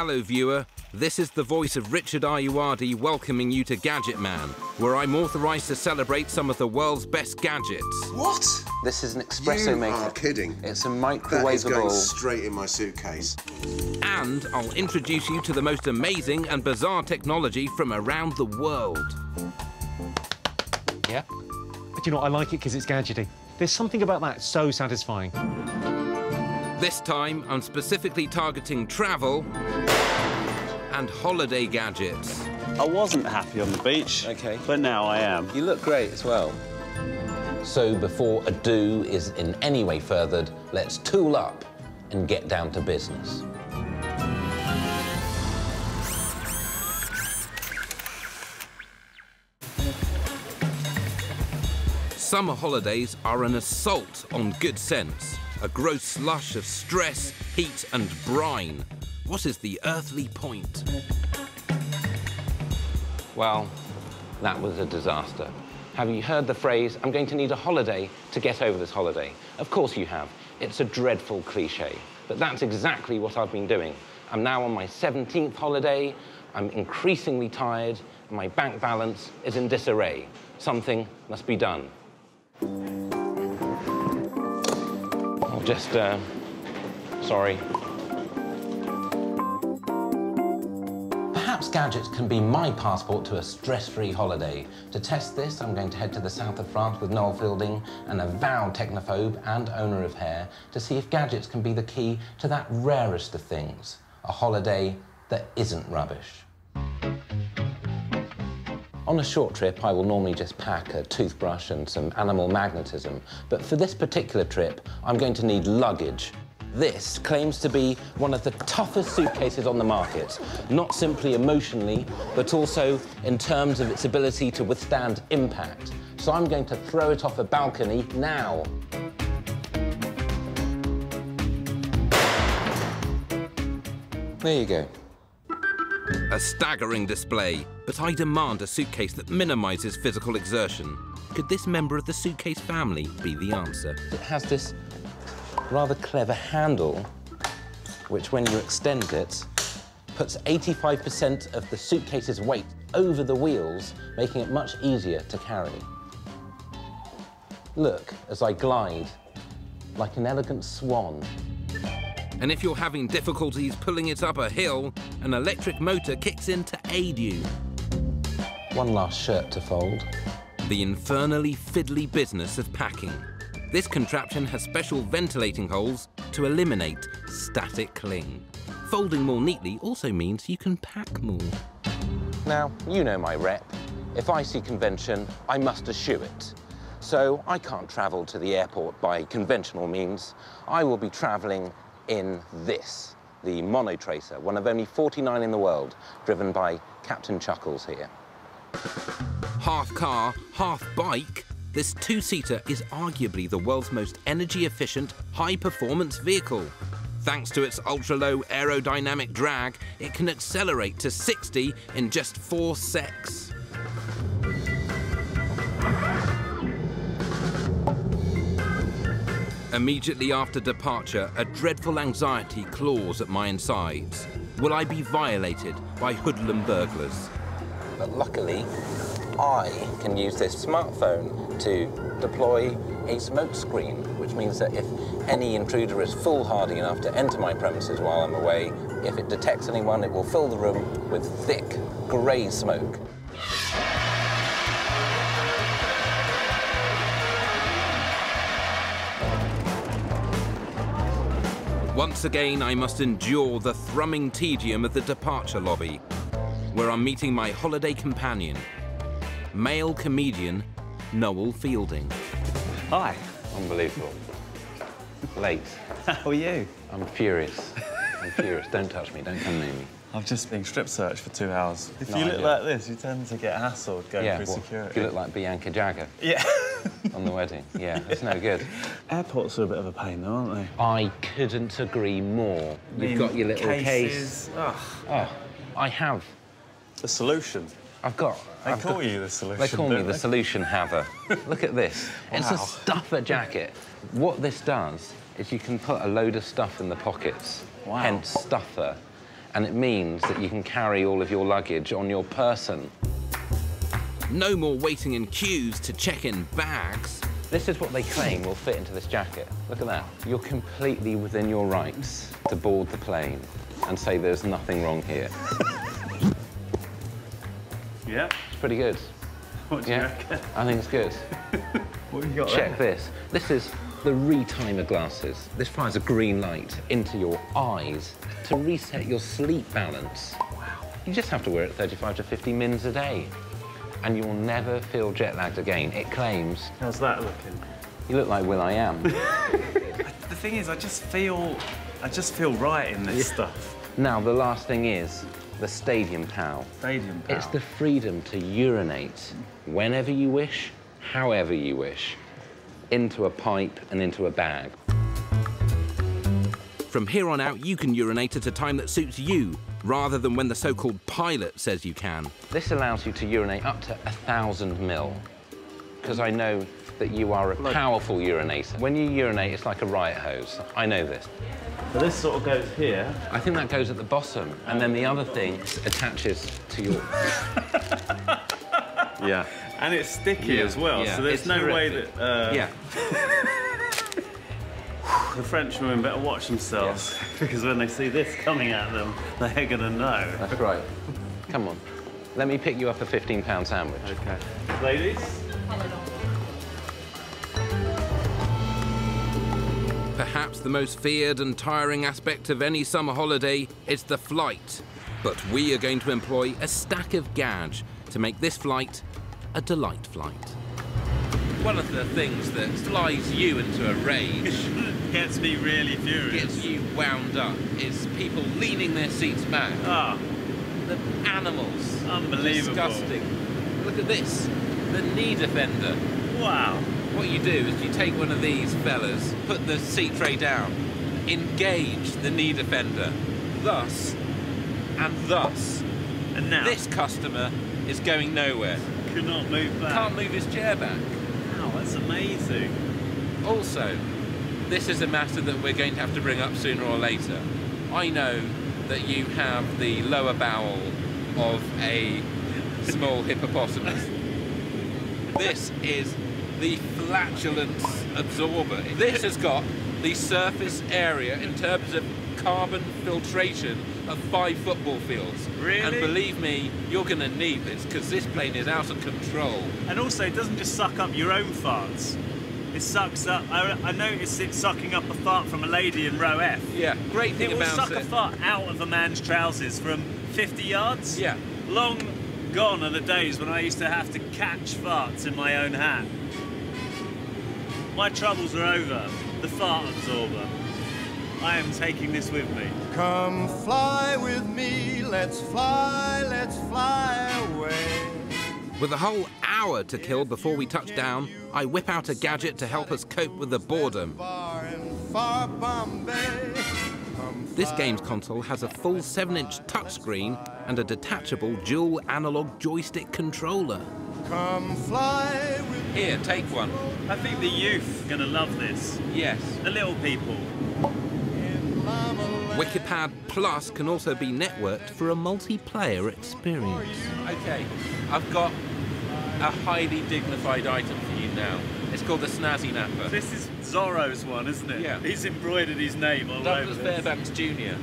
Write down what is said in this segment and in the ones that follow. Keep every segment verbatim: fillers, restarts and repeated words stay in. Hello viewer, this is the voice of Richard Ayoade welcoming you to Gadget Man, where I'm authorised to celebrate some of the world's best gadgets. What? This is an espresso maker. You are kidding. It's a microwavable... That is going straight in my suitcase. And I'll introduce you to the most amazing and bizarre technology from around the world. Yeah? But you know, I like it because it's gadgety. There's something about that so satisfying. This time, I'm specifically targeting travel and holiday gadgets. I wasn't happy on the beach, okay, but now I am. You look great as well. So before ado is in any way furthered, let's tool up and get down to business. Summer holidays are an assault on good sense. A gross slush of stress, heat and brine. What is the earthly point? Well, that was a disaster. Have you heard the phrase, I'm going to need a holiday to get over this holiday? Of course you have. It's a dreadful cliche, but that's exactly what I've been doing. I'm now on my seventeenth holiday, I'm increasingly tired, and my bank balance is in disarray. Something must be done. Just, uh, sorry. Perhaps gadgets can be my passport to a stress-free holiday. To test this, I'm going to head to the south of France with Noel Fielding, an avowed technophobe and owner of hair, to see if gadgets can be the key to that rarest of things, a holiday that isn't rubbish. On a short trip, I will normally just pack a toothbrush and some animal magnetism, but for this particular trip, I'm going to need luggage. This claims to be one of the toughest suitcases on the market, not simply emotionally, but also in terms of its ability to withstand impact. So I'm going to throw it off a balcony now. There you go. A staggering display, but I demand a suitcase that minimises physical exertion. Could this member of the suitcase family be the answer? It has this rather clever handle, which when you extend it, puts eighty-five percent of the suitcase's weight over the wheels, making it much easier to carry. Look as I glide like an elegant swan. And if you're having difficulties pulling it up a hill, an electric motor kicks in to aid you. One last shirt to fold. The infernally fiddly business of packing. This contraption has special ventilating holes to eliminate static cling. Folding more neatly also means you can pack more. Now, you know my rep. If I see convention, I must eschew it. So I can't travel to the airport by conventional means. I will be traveling in this, the Mono Tracer, one of only forty-nine in the world, driven by Captain Chuckles here. Half car, half bike, this two-seater is arguably the world's most energy-efficient, high-performance vehicle. Thanks to its ultra-low aerodynamic drag, it can accelerate to sixty in just four secs. Immediately after departure, a dreadful anxiety claws at my insides. Will I be violated by hoodlum burglars? But luckily, I can use this smartphone to deploy a smoke screen, which means that if any intruder is foolhardy enough to enter my premises while I'm away, if it detects anyone, it will fill the room with thick, grey smoke. Once again, I must endure the thrumming tedium of the departure lobby, where I'm meeting my holiday companion, male comedian Noel Fielding. Hi. Unbelievable. Late. How are you? I'm furious. I'm furious. Don't touch me. Don't come near me. I've just been strip searched for two hours. If no you look idea. like this, you tend to get hassled going yeah, through well, security. If you look like Bianca Jagger. Yeah. On the wedding. Yeah, that's yeah. no good. Airports are a bit of a pain, though, aren't they? I couldn't agree more. You've In got your little cases. case. Oh. oh, I have. The solution? I've got. They I've call got, you the solution. They call me they? the solution haver. Look at this. Wow. It's a stuffer jacket. What this does is you can put a load of stuff in the pockets, wow. hence stuffer. and it means that you can carry all of your luggage on your person. No more waiting in queues to check in bags. This is what they claim will fit into this jacket. Look at that. You're completely within your rights to board the plane and say there's nothing wrong here. Yeah. It's pretty good. What do yeah? you reckon? I think it's good. What have you got Check there? this. This is the re-timer glasses. This fires a green light into your eyes to reset your sleep balance. Wow. You just have to wear it thirty-five to fifty mins a day, and you will never feel jet-lagged again, it claims. How's that looking? You look like Will I Am. The thing is, I just feel... I just feel right in this yeah. stuff. Now, the last thing is the Stadium Pal. Stadium Pal. It's the freedom to urinate whenever you wish, however you wish, into a pipe and into a bag. From here on out, you can urinate at a time that suits you, rather than when the so-called pilot says you can. This allows you to urinate up to a thousand mil, because I know that you are a like... powerful urinator. When you urinate, it's like a riot hose. I know this. So this sort of goes here. I think that goes at the bottom, and oh, then the other thing attaches to your... Yeah. And it's sticky yeah, as well, yeah. so there's it's no horrific. way that... Uh... Yeah. The Frenchwomen better watch themselves, yes. because when they see this coming at them, they're going to know. That's right. Come on. Let me pick you up a fifteen pound sandwich. OK. Ladies? Perhaps the most feared and tiring aspect of any summer holiday is the flight. But we are going to employ a stack of gadgets to make this flight a delight flight. One of the things that flies you into a rage... gets me really furious. ...gets you wound up is people leaning their seats back. Ah. The animals. Unbelievable. Disgusting. Look at this. The knee defender. Wow. What you do is you take one of these fellas, put the seat tray down, engage the knee defender, thus and thus. And now... this customer is going nowhere. Could not move back. Can't move his chair back. That's amazing. Also, this is a matter that we're going to have to bring up sooner or later. I know that you have the lower bowel of a small hippopotamus. This is the flatulence absorber. This has got the surface area in terms of carbon filtration of five football fields. Really? And believe me, you're going to need this, because this plane is out of control. And also, it doesn't just suck up your own farts. It sucks up... I, I noticed it sucking up a fart from a lady in row F. Yeah, great thing about it. It will suck a fart out of a man's trousers from fifty yards. Yeah. Long gone are the days when I used to have to catch farts in my own hat. My troubles are over. The fart absorber. I am taking this with me. Come fly with me, let's fly, let's fly away. With a whole hour to kill before we touch down, I whip out a gadget to help us cope with the boredom. This game's console has a full seven inch touchscreen and a detachable dual analog joystick controller. Come fly with me. Here, take one. I think the youth are going to love this. Yes. The little people. Wikipad Plus can also be networked for a multiplayer experience. OK, I've got a highly dignified item for you now. It's called the snazzy napper. This is Zorro's one, isn't it? Yeah. He's embroidered his name all over this. Fairbanks Junior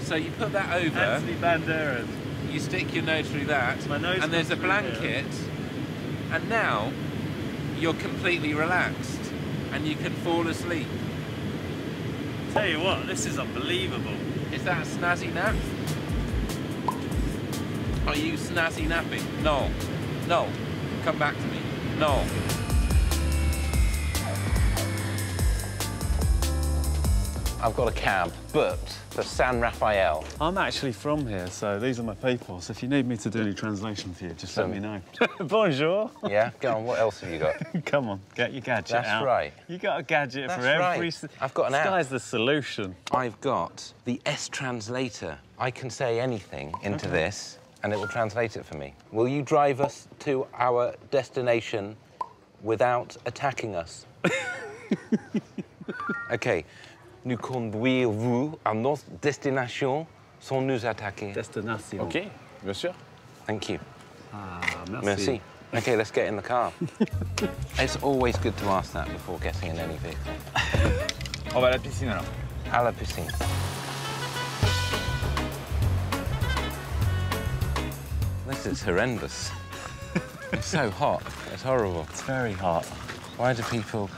So you put that over... Anthony Banderas. You stick your nose through that, My nose and there's a blanket, there. and now you're completely relaxed and you can fall asleep. Tell you what, this is unbelievable. Is that a snazzy nap? Are you snazzy napping? No. No. Come back to me. No. I've got a cab booked for San Rafael. I'm actually from here, so these are my people. So if you need me to do any translation for you, just so, let me know. Bonjour. Yeah, go on, what else have you got? Come on, get your gadget That's out. That's right. You got a gadget That's for every... That's right. I've got an app. This guy's the solution. I've got the S translator. I can say anything into okay. this, and it will translate it for me. Will you drive us to our destination without attacking us? OK. Nous conduirez-vous à notre destination sans nous attaquer. Destination. OK, bien sûr. Thank you. Ah, merci. Merci. OK, let's get in the car. It's always good to ask that before getting in any vehicle. On va à la piscine, alors. À la piscine. This is horrendous. It's so hot. It's horrible. It's very hot. Why do people...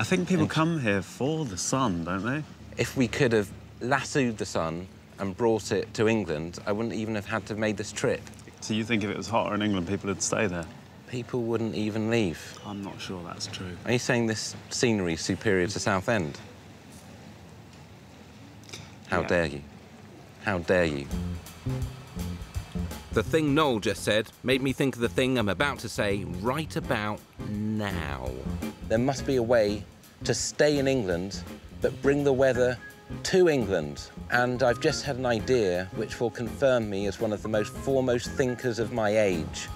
I think people come here for the sun, don't they? If we could have lassoed the sun and brought it to England, I wouldn't even have had to have made this trip. So you think if it was hotter in England, people would stay there? People wouldn't even leave. I'm not sure that's true. Are you saying this scenery is superior to Southend? How yeah. dare you? How dare you? The thing Noel just said made me think of the thing I'm about to say right about now. There must be a way to stay in England, but bring the weather to England. And I've just had an idea which will confirm me as one of the most foremost thinkers of my age.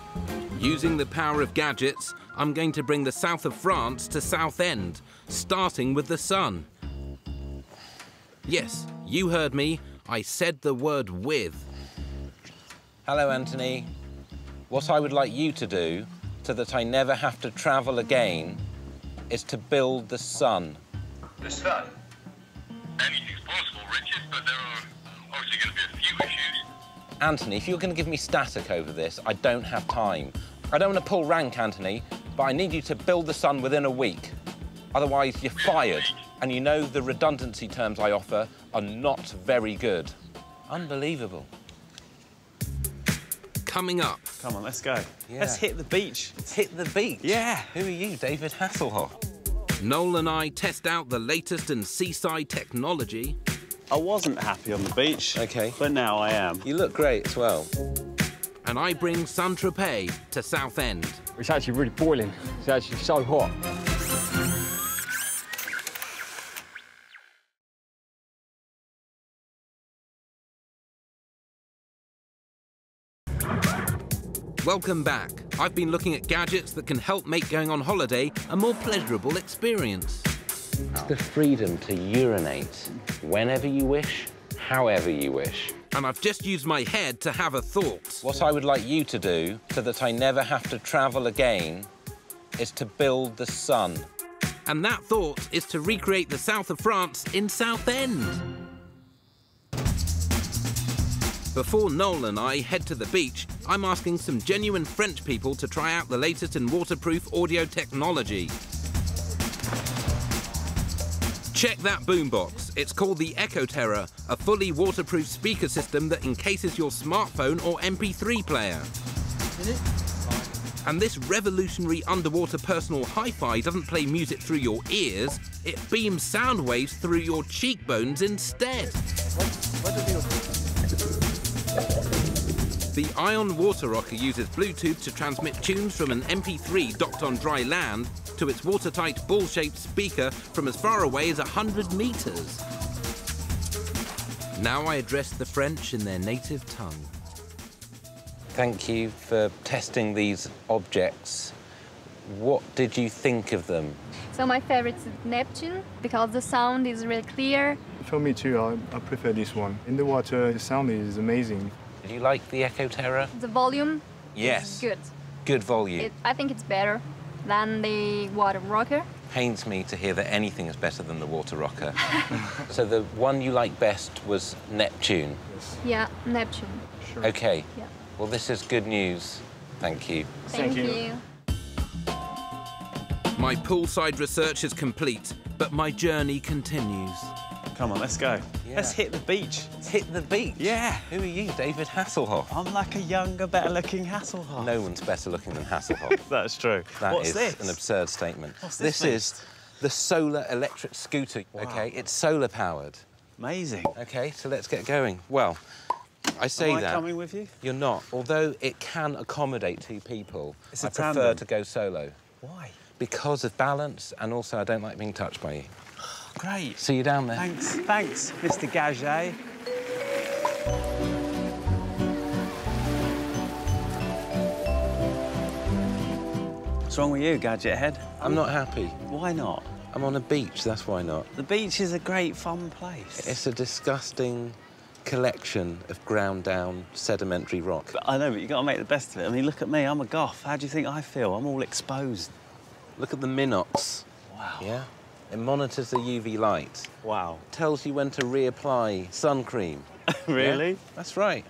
Using the power of gadgets, I'm going to bring the south of France to Southend, starting with the sun. Yes, you heard me. I said the word with. Hello, Anthony. What I would like you to do, so that I never have to travel again, is to build the sun. The sun? Anything's possible, Richard, but there are obviously going to be a few issues. Anthony, if you're going to give me static over this, I don't have time. I don't want to pull rank, Anthony, but I need you to build the sun within a week. Otherwise, you're fired. And you know the redundancy terms I offer are not very good. Unbelievable. Coming up. Come on, let's go. Yeah. Let's hit the beach. Let's hit the beach? Yeah. Who are you, David Hasselhoff? Noel and I test out the latest in seaside technology. I wasn't happy on the beach. OK. But now I am. You look great as well. And I bring Saint-Tropez to Southend. It's actually really boiling. It's actually so hot. Welcome back. I've been looking at gadgets that can help make going on holiday a more pleasurable experience. It's the freedom to urinate whenever you wish, however you wish. And I've just used my head to have a thought. What I would like you to do, so that I never have to travel again, is to build the sun. And that thought is to recreate the south of France in Southend. Before Noel and I head to the beach, I'm asking some genuine French people to try out the latest in waterproof audio technology. Check that boombox. It's called the Echo Terra, a fully waterproof speaker system that encases your smartphone or M P three player. And this revolutionary underwater personal hi-fi doesn't play music through your ears, it beams sound waves through your cheekbones instead. What, what The Ion Water Rocker uses Bluetooth to transmit tunes from an M P three docked on dry land to its watertight ball-shaped speaker from as far away as one hundred metres. Now I address the French in their native tongue. Thank you for testing these objects. What did you think of them? So my favorite is Neptune, because the sound is really clear. For me too, I, I prefer this one. In the water, the sound is amazing. Do you like the Echo Terra? The volume yes. is good. Good volume. It, I think it's better than the Water Rocker. Pains me to hear that anything is better than the Water Rocker. So the one you liked best was Neptune? Yes. Yeah, Neptune. Sure. OK. Yeah. Well, this is good news. Thank you. Thank, Thank you. you. My poolside research is complete, but my journey continues. Come on, let's go. Yeah. Let's hit the beach. Let's hit the beach? Yeah. Who are you, David Hasselhoff? I'm like a younger, better-looking Hasselhoff. No one's better looking than Hasselhoff. That's true. That What's is this? an absurd statement. What's this This next? is the solar electric scooter. Wow. OK, it's solar-powered. Amazing. OK, so let's get going. Well, I say Am I that... coming with you? You're not. Although it can accommodate two people, it's I prefer tandem. to go solo. Why? Because of balance, and also I don't like being touched by you. Great. See you down there. Thanks, thanks, Mister Gadget. What's wrong with you, Gadget Head? I'm not happy. Why not? I'm on a beach, that's why not. The beach is a great fun place. It's a disgusting, collection of ground down sedimentary rock. I know, but you've got to make the best of it. I mean, look at me, I'm a goth. How do you think I feel? I'm all exposed. Look at the Minox. Wow. Yeah? It monitors the U V light. Wow. Tells you when to reapply sun cream. Really? Yeah? That's right.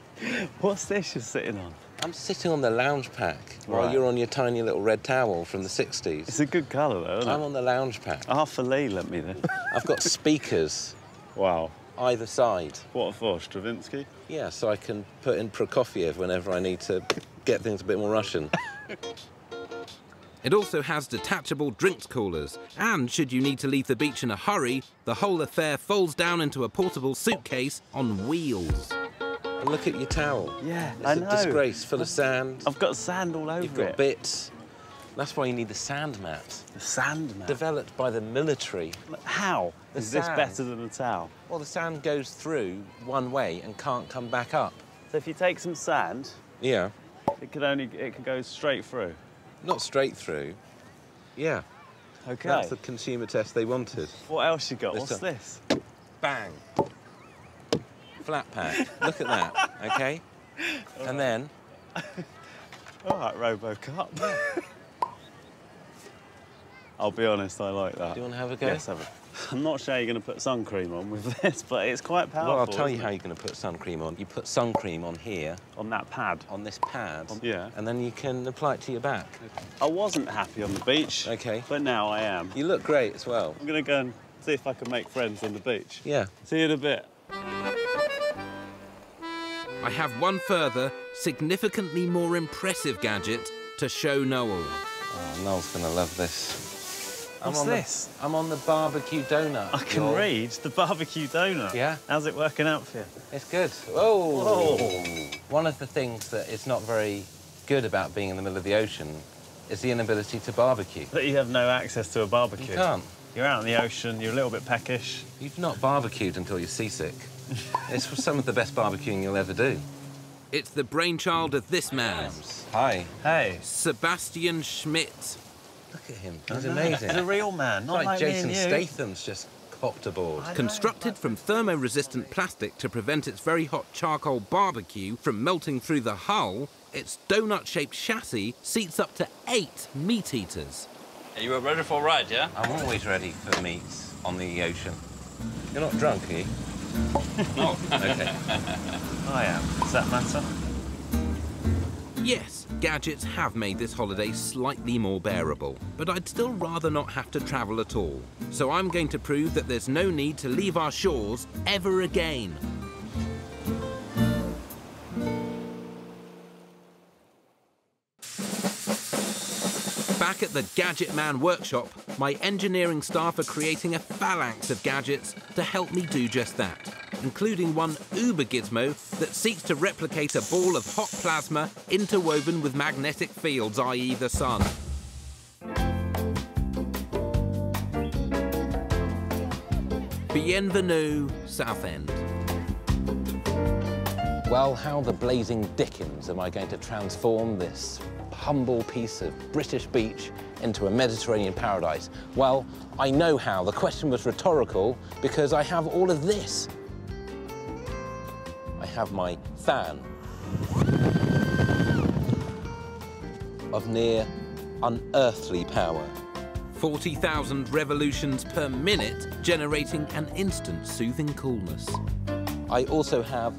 What's this you're sitting on? I'm sitting on the lounge pack right. while you're on your tiny little red towel from the sixties. It's a good colour, though, isn't I'm it? I'm on the lounge pack. Arthur Lee lent me this. I've got speakers. Wow. Either side. What for, Stravinsky? Yeah, so I can put in Prokofiev whenever I need to get things a bit more Russian. It also has detachable drinks coolers, and should you need to leave the beach in a hurry, the whole affair folds down into a portable suitcase on wheels. And look at your towel. Yeah, it's I know. It's a disgrace full of sand. I've got sand all over You've it. You've got bits. That's why you need the sand mat. The sand mat? Developed by the military. How the is sand. This better than a towel? Well, the sand goes through one way and can't come back up. So if you take some sand... Yeah. It can only... it can go straight through? Not straight through. Yeah. OK. That's the consumer test they wanted. What else you got? This What's time? This? Bang. Flat pack. Look at that, OK? All and right. then... All right, robo cup. I'll be honest, I like that. Do you want to have a go? Yes, have a... I'm not sure you're going to put sun cream on with this, but it's quite powerful. Well, I'll tell you how you're going to put sun cream on. You put sun cream on here. On that pad? On this pad. On... Yeah. And then you can apply it to your back. I wasn't happy on the beach. OK. But now I am. You look great as well. I'm going to go and see if I can make friends on the beach. Yeah. See you in a bit. I have one further, significantly more impressive gadget to show Noel. Oh, Noel's going to love this. What's I'm on this? The, I'm on the barbecue donut. I can Noel. read the barbecue donut. Yeah? How's it working out for you? It's good. Oh. oh! One of the things that is not very good about being in the middle of the ocean is the inability to barbecue. But you have no access to a barbecue. You can't. You're out in the ocean, you're a little bit peckish. You've not barbecued until you're seasick. It's some of the best barbecuing you'll ever do. It's the brainchild of this man. Hi. Hey. Sebastian Schmidt. Look at him. He's amazing. He's a real man, not like, like Jason me and you. Statham's just copped aboard. Constructed from thermoresistant plastic to prevent its very hot charcoal barbecue from melting through the hull, its donut-shaped chassis seats up to eight meat eaters. Are you ready for a ride, yeah? I'm always ready for meats on the ocean. You're not drunk, are you? No. OK. I am. Does that matter? Yes, gadgets have made this holiday slightly more bearable, but I'd still rather not have to travel at all. So I'm going to prove that there's no need to leave our shores ever again. Back at the Gadget Man workshop, my engineering staff are creating a phalanx of gadgets to help me do just that, including one uber gizmo that seeks to replicate a ball of hot plasma interwoven with magnetic fields, that is the sun. Bienvenue, Southend. Well, how the blazing dickens am I going to transform this humble piece of British beach into a Mediterranean paradise? Well, I know how. The question was rhetorical because I have all of this. I have my fan of near unearthly power. forty thousand revolutions per minute, generating an instant soothing coolness. I also have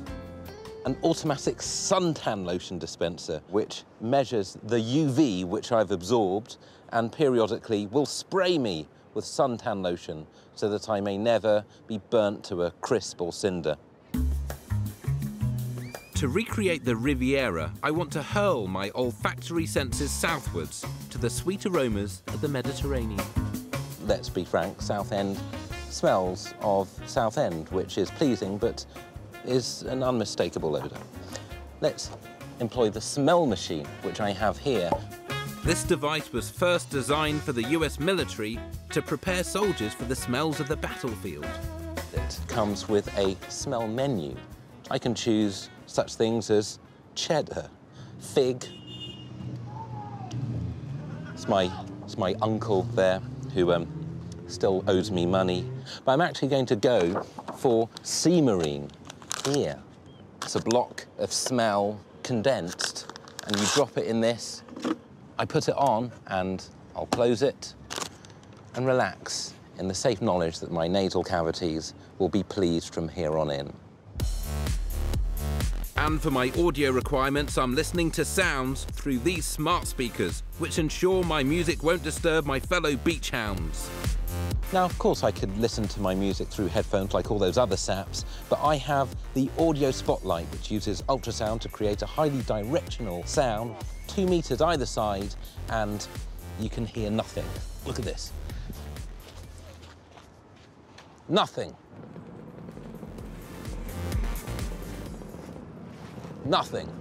an automatic suntan lotion dispenser, which measures the U V which I've absorbed and periodically will spray me with suntan lotion so that I may never be burnt to a crisp or cinder. To recreate the Riviera, I want to hurl my olfactory senses southwards to the sweet aromas of the Mediterranean. Let's be frank, Southend smells of Southend, which is pleasing, but is an unmistakable odour. Let's employ the smell machine, which I have here. This device was first designed for the U S military to prepare soldiers for the smells of the battlefield. It comes with a smell menu. I can choose such things as cheddar, fig. It's my, it's my uncle there who um, still owes me money. But I'm actually going to go for sea marine. Here It's a block of smell condensed, and you drop it in this. I put it on, and I'll close it and relax in the safe knowledge that my nasal cavities will be pleased from here on in. And for my audio requirements, I'm listening to sounds through these smart speakers, which ensure my music won't disturb my fellow beach hounds. Now, of course, I could listen to my music through headphones like all those other saps, but I have the Audio Spotlight, which uses ultrasound to create a highly directional sound, two meters either side, and you can hear nothing. Look at this. Nothing. Nothing.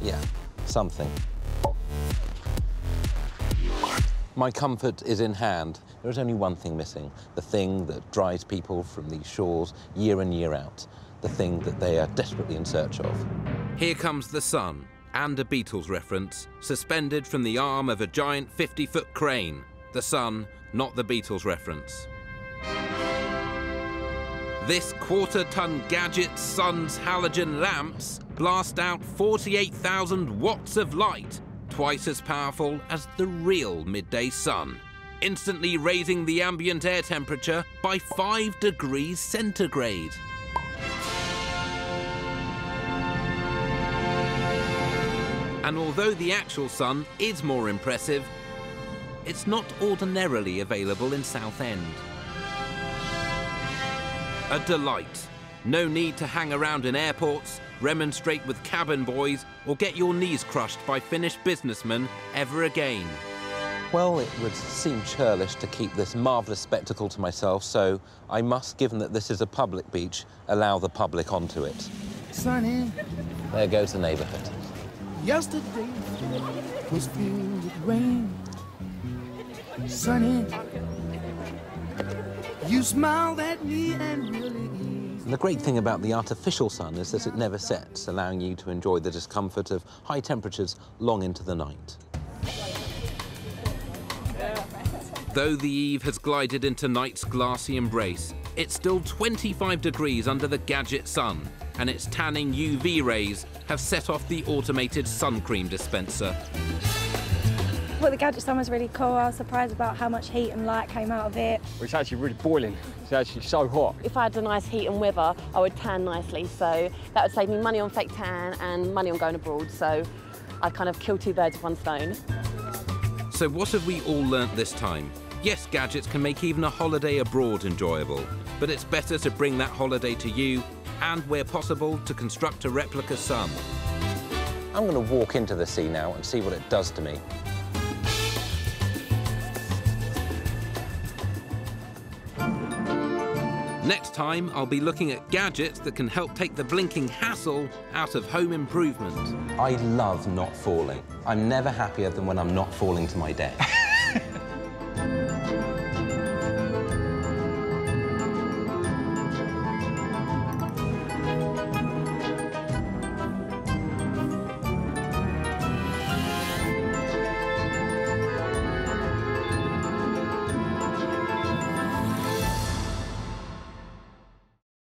Yeah, something. My comfort is in hand. There is only one thing missing, the thing that drives people from these shores year in, year out, the thing that they are desperately in search of. Here comes the sun, and a Beatles reference, suspended from the arm of a giant fifty-foot crane. The sun, not the Beatles reference. This quarter-ton gadget's sun's halogen lamps blast out forty-eight thousand watts of light, twice as powerful as the real midday sun, instantly raising the ambient air temperature by five degrees centigrade. And although the actual sun is more impressive, it's not ordinarily available in Southend. A delight. No need to hang around in airports, remonstrate with cabin boys, or get your knees crushed by Finnish businessmen ever again. Well, it would seem churlish to keep this marvellous spectacle to myself, so I must, given that this is a public beach, allow the public onto it. Sunny. There goes the neighbourhood. Yesterday was filled with rain. Sunny. You smiled at me and really... And the great thing about the artificial sun is that it never sets, allowing you to enjoy the discomfort of high temperatures long into the night. Though the eve has glided into night's glassy embrace, it's still twenty-five degrees under the gadget sun, and its tanning U V rays have set off the automated sun cream dispenser. Well, the gadget sun was really cool. I was surprised about how much heat and light came out of it. It's actually really boiling. It's actually so hot. If I had a nice heat and weather, I would tan nicely, so that would save me money on fake tan and money on going abroad, so I kind of kill two birds with one stone. So what have we all learnt this time? Yes, gadgets can make even a holiday abroad enjoyable, but it's better to bring that holiday to you and, where possible, to construct a replica sun. I'm going to walk into the sea now and see what it does to me. Next time, I'll be looking at gadgets that can help take the blinking hassle out of home improvement. I love not falling. I'm never happier than when I'm not falling to my death.